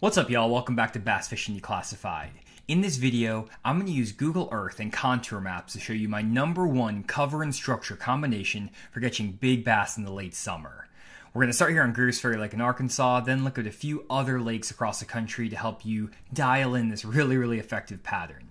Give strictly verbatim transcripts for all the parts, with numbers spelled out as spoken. What's up, y'all? Welcome back to Bass Fishing Declassified. In this video, I'm going to use Google Earth and contour maps to show you my number one cover and structure combination for catching big bass in the late summer. We're going to start here on Greers Ferry Lake in Arkansas, then look at a few other lakes across the country to help you dial in this really, really effective pattern.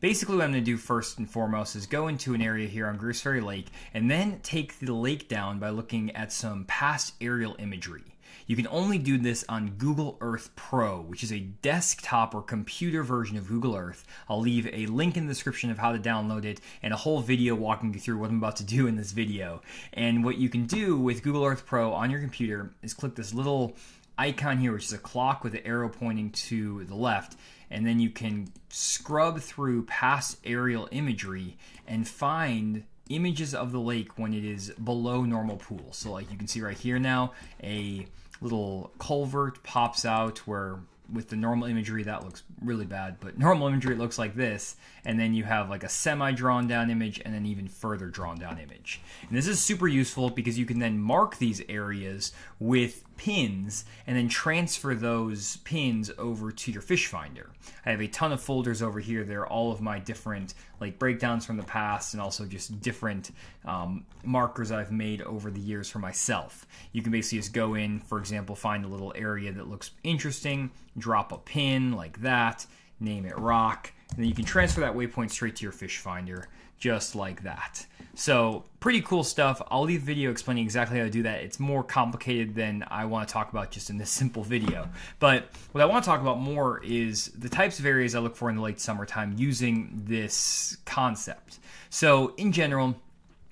Basically, what I'm going to do first and foremost is go into an area here on Greers Ferry Lake and then take the lake down by looking at some past aerial imagery. You can only do this on Google Earth Pro, which is a desktop or computer version of Google Earth. I'll leave a link in the description of how to download it and a whole video walking you through what I'm about to do in this video. And what you can do with Google Earth Pro on your computer is click this little icon here, which is a clock with the arrow pointing to the left, and then you can scrub through past aerial imagery and find images of the lake when it is below normal pool. So like you can see right here now, a little culvert pops out where with the normal imagery that looks really bad, but normal imagery it looks like this, and then you have like a semi drawn down image and an even further drawn down image. And this is super useful because you can then mark these areas with pins and then transfer those pins over to your fish finder. I have a ton of folders over here. They're all of my different like breakdowns from the past and also just different um, markers I've made over the years for myself. You can basically just go in, for example, find a little area that looks interesting, drop a pin like that, name it rock, and then you can transfer that waypoint straight to your fish finder just like that. So pretty cool stuff. I'll leave a video explaining exactly how to do that. It's more complicated than I want to talk about just in this simple video. But what I want to talk about more is the types of areas I look for in the late summertime using this concept. So in general,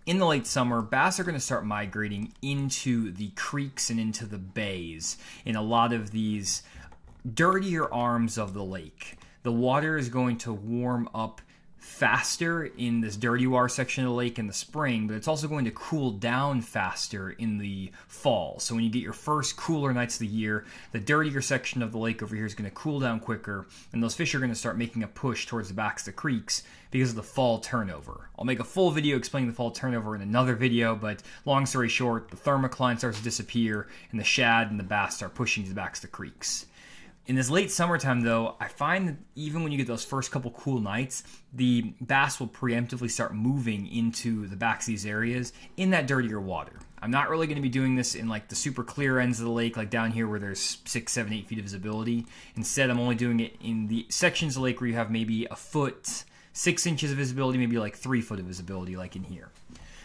in the late summer, bass are going to start migrating into the creeks and into the bays in a lot of these dirtier arms of the lake. The water is going to warm up faster in this dirty water section of the lake in the spring, but it's also going to cool down faster in the fall. So when you get your first cooler nights of the year, the dirtier section of the lake over here is going to cool down quicker, and those fish are going to start making a push towards the backs of the creeks because of the fall turnover. I'll make a full video explaining the fall turnover in another video, but long story short, the thermocline starts to disappear, and the shad and the bass start pushing to the backs of the creeks. In this late summertime, though, I find that even when you get those first couple cool nights, the bass will preemptively start moving into the backs of these areas in that dirtier water. I'm not really going to be doing this in like the super clear ends of the lake, like down here where there's six, seven, eight feet of visibility. Instead, I'm only doing it in the sections of the lake where you have maybe a foot, six inches of visibility, maybe like three foot of visibility, like in here.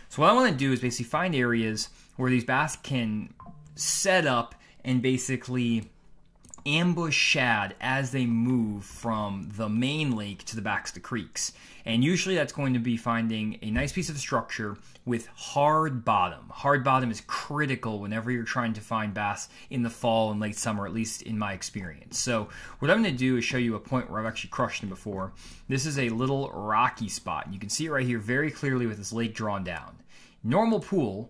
So what I want to do is basically find areas where these bass can set up and basically ambush shad as they move from the main lake to the backs of the creeks. And usually that's going to be finding a nice piece of structure with hard bottom. Hard bottom is critical whenever you're trying to find bass in the fall and late summer, at least in my experience. So what I'm going to do is show you a point where I've actually crushed them before. This is a little rocky spot. You can see it right here very clearly with this lake drawn down. Normal pool,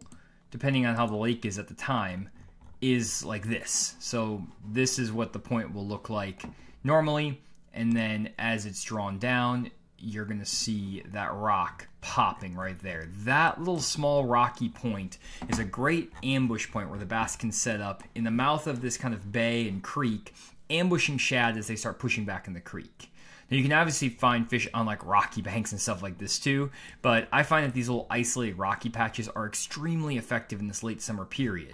depending on how the lake is at the time, is like this. So this is what the point will look like normally, and then as it's drawn down, you're gonna see that rock popping right there. That little small rocky point is a great ambush point where the bass can set up in the mouth of this kind of bay and creek, ambushing shad as they start pushing back in the creek. Now you can obviously find fish on like rocky banks and stuff like this too, but I find that these little isolated rocky patches are extremely effective in this late summer period.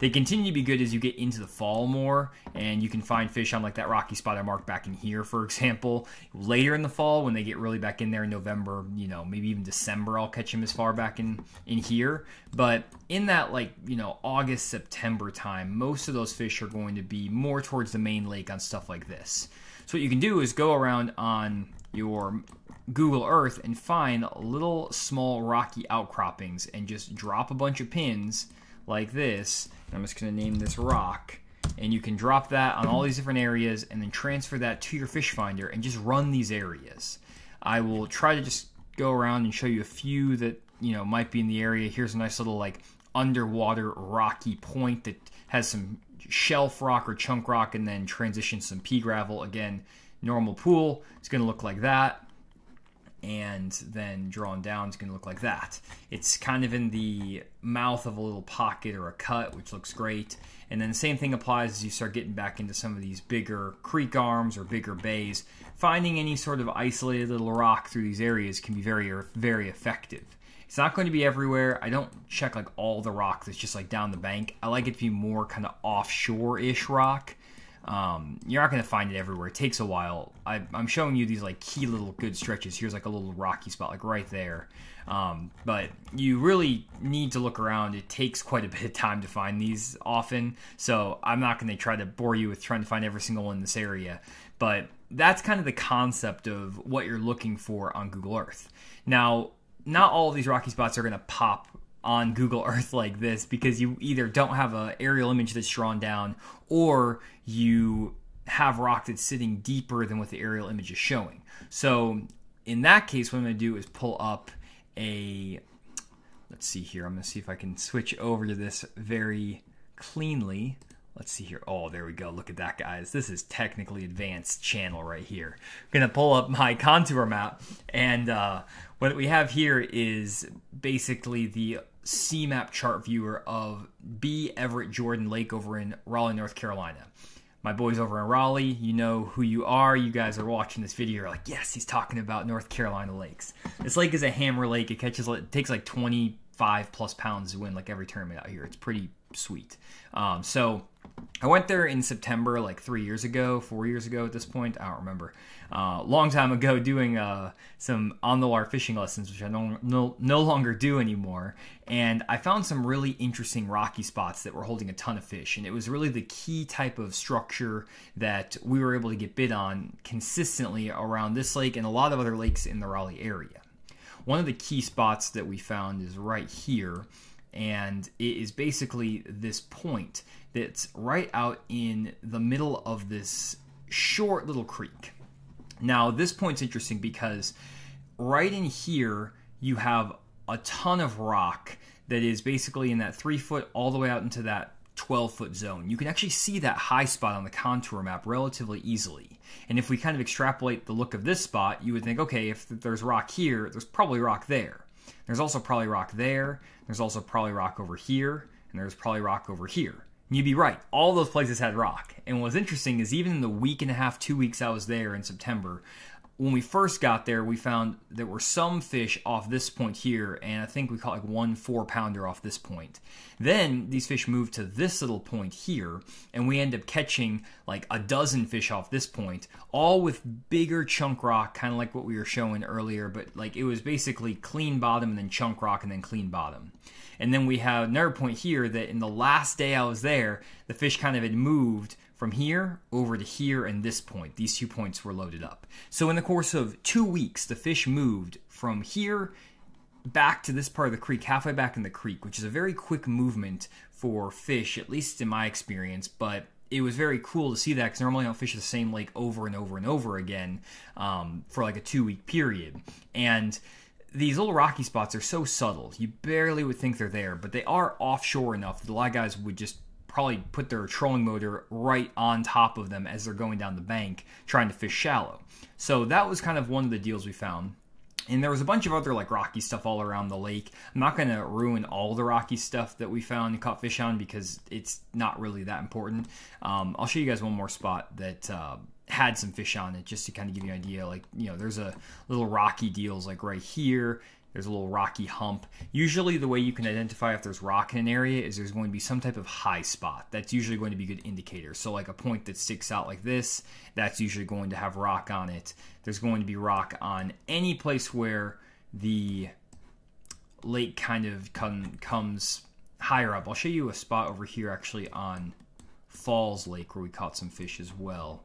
They continue to be good as you get into the fall more, and you can find fish on like that rocky spot I marked back in here, for example. Later in the fall, when they get really back in there in November, you know, maybe even December, I'll catch them as far back in, in here. But in that like, you know, August, September time, most of those fish are going to be more towards the main lake on stuff like this. So what you can do is go around on your Google Earth and find little small rocky outcroppings and just drop a bunch of pins like this. I'm just going to name this rock, and you can drop that on all these different areas and then transfer that to your fish finder and just run these areas. I will try to just go around and show you a few that, you know, might be in the area. Here's a nice little like underwater rocky point that has some shelf rock or chunk rock and then transition some pea gravel. Again, normal pool, it's going to look like that. and then drawn down is going to look like that. It's kind of in the mouth of a little pocket or a cut, which looks great. And then the same thing applies as you start getting back into some of these bigger creek arms or bigger bays. Finding any sort of isolated little rock through these areas can be very, very effective. It's not going to be everywhere. I don't check like all the rock that's just like down the bank. I like it to be more kind of offshore-ish rock. Um, you're not going to find it everywhere. It takes a while. I, I'm showing you these like key little good stretches. Here's like a little rocky spot like right there. Um, but you really need to look around. It takes quite a bit of time to find these often. So I'm not going to try to bore you with trying to find every single one in this area. But that's kind of the concept of what you're looking for on Google Earth. Now, not all of these rocky spots are going to pop on Google Earth like this, because you either don't have an aerial image that's drawn down, or you have rock that's sitting deeper than what the aerial image is showing. So in that case, what I'm going to do is pull up a, let's see here. I'm going to see if I can switch over to this very cleanly. Let's see here. Oh, there we go. Look at that, guys. This is technically advanced channel right here. I'm going to pull up my contour map, and uh, what we have here is basically the C Map Chart Viewer of B Everett Jordan Lake over in Raleigh, North Carolina. My boys over in Raleigh, you know who you are. You guys are watching this video. You're like, yes, he's talking about North Carolina lakes. This lake is a hammer lake. It catches, it takes like twenty-five plus pounds to win like every tournament out here. It's pretty sweet. Um, so I went there in September, like three years ago, four years ago at this point. I don't remember. Uh, long time ago, doing uh, some on the water fishing lessons, which I no, no, no longer do anymore. And I found some really interesting rocky spots that were holding a ton of fish. And it was really the key type of structure that we were able to get bid on consistently around this lake and a lot of other lakes in the Raleigh area. One of the key spots that we found is right here. And it is basically this point that's right out in the middle of this short little creek. Now, this point's interesting because right in here, you have a ton of rock that is basically in that three foot all the way out into that twelve foot zone. You can actually see that high spot on the contour map relatively easily. And if we kind of extrapolate the look of this spot, you would think, okay, if there's rock here, there's probably rock there. There's also probably rock there. There's also probably rock over here. And there's probably rock over here. And you'd be right. All those places had rock. And what's interesting is even in the week and a half, two weeks I was there in September, when we first got there, we found there were some fish off this point here. And I think we caught like one four pounder off this point. Then these fish moved to this little point here. And we end up catching like a dozen fish off this point, all with bigger chunk rock, kind of like what we were showing earlier. But like it was basically clean bottom and then chunk rock and then clean bottom. And then we have another point here that in the last day I was there, the fish kind of had moved from here over to here and this point. These two points were loaded up. So in the course of two weeks, the fish moved from here back to this part of the creek, halfway back in the creek, which is a very quick movement for fish, at least in my experience. But it was very cool to see that, because normally I don't fish the same lake over and over and over again um, for like a two-week period. And these little rocky spots are so subtle. You barely would think they're there, but they are offshore enough that a lot of guys would just probably put their trolling motor right on top of them as they're going down the bank trying to fish shallow. So that was kind of one of the deals we found. And there was a bunch of other like rocky stuff all around the lake. I'm not going to ruin all the rocky stuff that we found and caught fish on, because it's not really that important. Um, I'll show you guys one more spot that uh, had some fish on it, just to kind of give you an idea. Like, you know, there's a little rocky deals like right here. There's a little rocky hump. Usually the way you can identify if there's rock in an area is there's going to be some type of high spot. That's usually going to be a good indicator. So like a point that sticks out like this, that's usually going to have rock on it. There's going to be rock on any place where the lake kind of come, comes higher up. I'll show you a spot over here actually on Falls Lake where we caught some fish as well.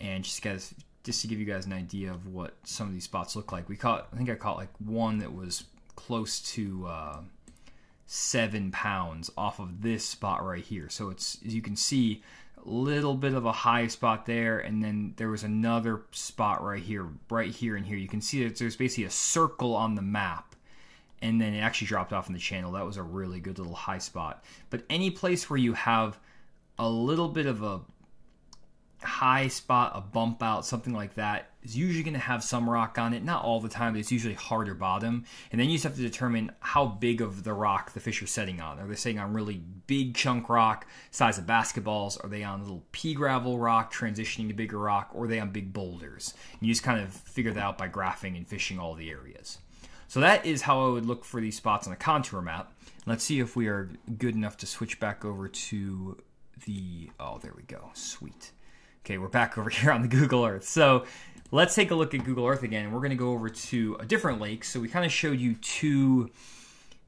And just guys, just to give you guys an idea of what some of these spots look like. We caught, I think I caught like one that was close to uh, seven pounds off of this spot right here. So it's, as you can see, a little bit of a high spot there. And then there was another spot right here, right here and here. You can see that there's basically a circle on the map. And then it actually dropped off in the channel. That was a really good little high spot. But any place where you have a little bit of a high spot, a bump out, something like that is usually going to have some rock on it. Not all the time, but it's usually harder bottom. And then you just have to determine how big of the rock the fish are setting on. Are they setting on really big chunk rock, size of basketballs? Are they on little pea gravel rock, transitioning to bigger rock? Or are they on big boulders? And you just kind of figure that out by graphing and fishing all the areas. So that is how I would look for these spots on a contour map. Let's see if we are good enough to switch back over to the, oh, there we go, sweet. Okay, we're back over here on the Google Earth. So let's take a look at Google Earth again. We're gonna go over to a different lake. So we kind of showed you two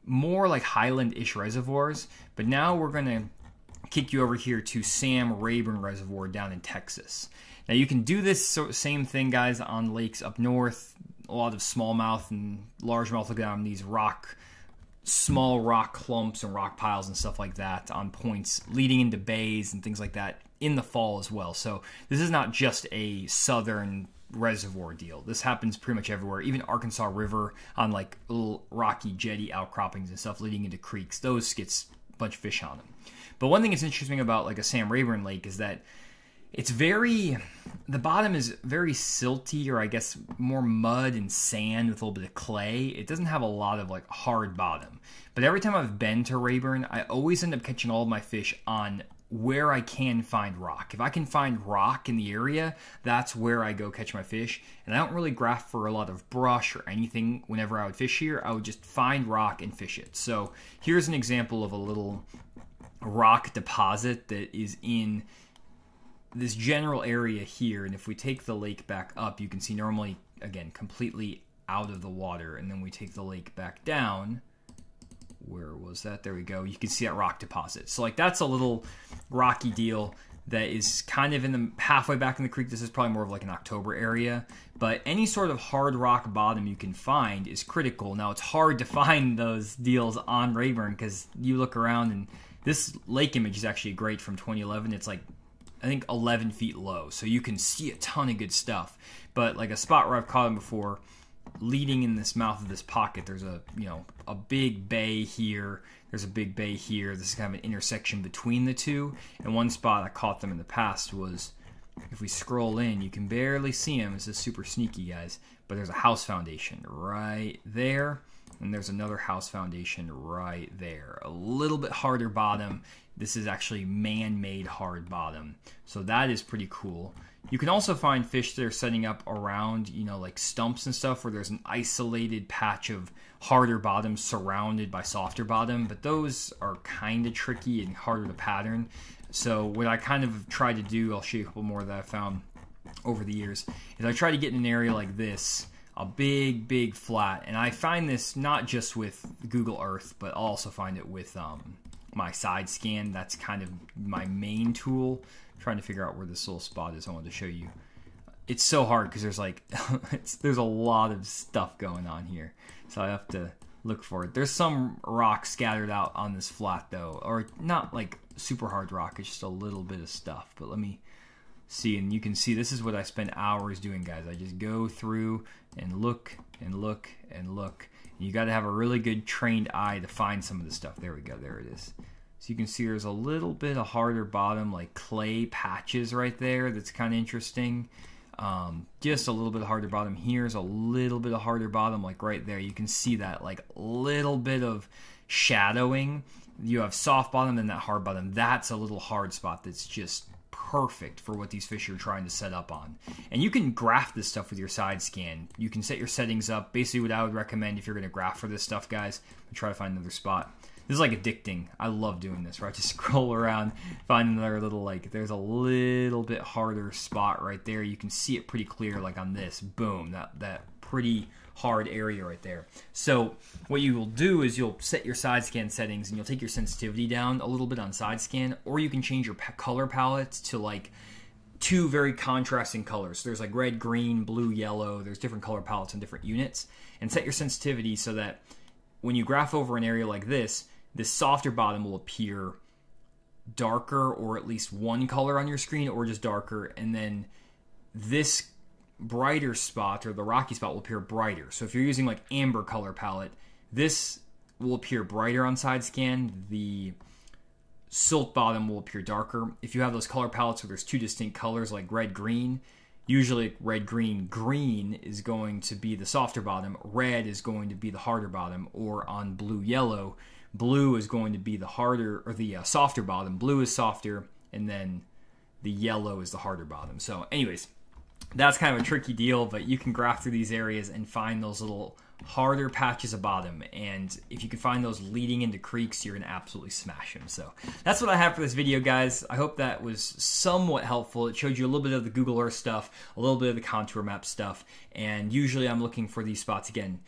more like Highland-ish reservoirs, but now we're gonna kick you over here to Sam Rayburn Reservoir down in Texas. Now you can do this same thing, guys, on lakes up north. A lot of smallmouth and largemouth look down these rock, small rock clumps and rock piles and stuff like that on points leading into bays and things like that in the fall as well. So this is not just a southern reservoir deal. This happens pretty much everywhere, even Arkansas River on like little rocky jetty outcroppings and stuff leading into creeks. Those gets a bunch of fish on them. But one thing that's interesting about like a Sam Rayburn Lake is that it's very, the bottom is very silty, or I guess more mud and sand with a little bit of clay. It doesn't have a lot of like hard bottom. But every time I've been to Rayburn, I always end up catching all of my fish on where I can find rock. If I can find rock in the area, that's where I go catch my fish. And I don't really graph for a lot of brush or anything whenever I would fish here. I would just find rock and fish it. So here's an example of a little rock deposit that is in this general area here. And if we take the lake back up, you can see normally, again, completely out of the water. And then we take the lake back down. Where was that? There we go. You can see that rock deposit. So like that's a little rocky deal that is kind of in the halfway back in the creek. This is probably more of like an October area, but any sort of hard rock bottom you can find is critical. Now it's hard to find those deals on Rayburn because you look around, and this lake image is actually great from twenty eleven. It's like, I think eleven feet low, so you can see a ton of good stuff. But like a spot where I've caught them before, leading in this mouth of this pocket, there's a, you know, a big bay here, there's a big bay here. This is kind of an intersection between the two. And one spot I caught them in the past was, if we scroll in, you can barely see them. This is super sneaky, guys, but there's a house foundation right there, and there's another house foundation right there. A little bit harder bottom. This is actually man-made hard bottom. So that is pretty cool. You can also find fish that are setting up around, you know, like stumps and stuff where there's an isolated patch of harder bottom surrounded by softer bottom, but those are kind of tricky and harder to pattern. So what I kind of try to do, I'll show you a couple more that I found over the years, is I try to get in an area like this, a big, big flat. And I find this not just with Google Earth, but I'll also find it with um, my side scan. That's kind of my main tool. I'm trying to figure out where this little spot is I wanted to show you. It's so hard because there's like, it's, there's a lot of stuff going on here. So I have to look for it. There's some rock scattered out on this flat though, or not like super hard rock. It's just a little bit of stuff, but let me see. And you can see this is what I spend hours doing, guys. I just go through and look and look and look. And you got to have a really good trained eye to find some of the stuff. There we go. There it is. So you can see there's a little bit of harder bottom, like clay patches right there. That's kind of interesting. Um, just a little bit of harder bottom. Here's a little bit of harder bottom, like right there. You can see that like little bit of shadowing. You have soft bottom and that hard bottom. That's a little hard spot. That's just perfect for what these fish are trying to set up on. And you can graph this stuff with your side scan. You can set your settings up. Basically what I would recommend if you're going to graph for this stuff, guys, try to find another spot. This is like addicting. I love doing this, where I just scroll around, find another little, like, there's a little bit harder spot right there. You can see it pretty clear, like on this, boom, that, that pretty hard area right there. So what you will do is you'll set your side scan settings and you'll take your sensitivity down a little bit on side scan, or you can change your color palette to like two very contrasting colors. So there's like red, green, blue, yellow. There's different color palettes and different units, and set your sensitivity so that when you graph over an area like this, this softer bottom will appear darker, or at least one color on your screen, or just darker. And then this brighter spot, or the rocky spot, will appear brighter. So if you're using like amber color palette, this will appear brighter on side scan. The silt bottom will appear darker. If you have those color palettes where there's two distinct colors like red, green, usually red, green, green is going to be the softer bottom, red is going to be the harder bottom, or on blue, yellow, blue is going to be the harder or the uh, softer bottom, blue is softer, and then the yellow is the harder bottom. So anyways, that's kind of a tricky deal, but you can graph through these areas and find those little harder patches of bottom, and if you can find those leading into creeks, you're gonna absolutely smash them. So that's what I have for this video, guys. I hope that was somewhat helpful. It showed you a little bit of the Google Earth stuff, a little bit of the contour map stuff, and usually I'm looking for these spots again,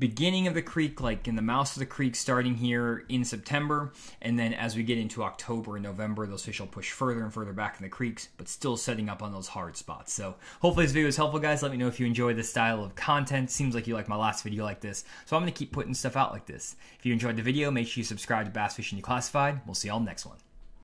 beginning of the creek, like in the mouth of the creek, starting here in September, and then as we get into October and November, those fish will push further and further back in the creeks, but still setting up on those hard spots. So hopefully this video was helpful, guys. Let me know if you enjoy this style of content. Seems like you like my last video like this, so I'm gonna keep putting stuff out like this. If you enjoyed the video, make sure you subscribe to Bass Fishing Declassified. We'll see y'all next one.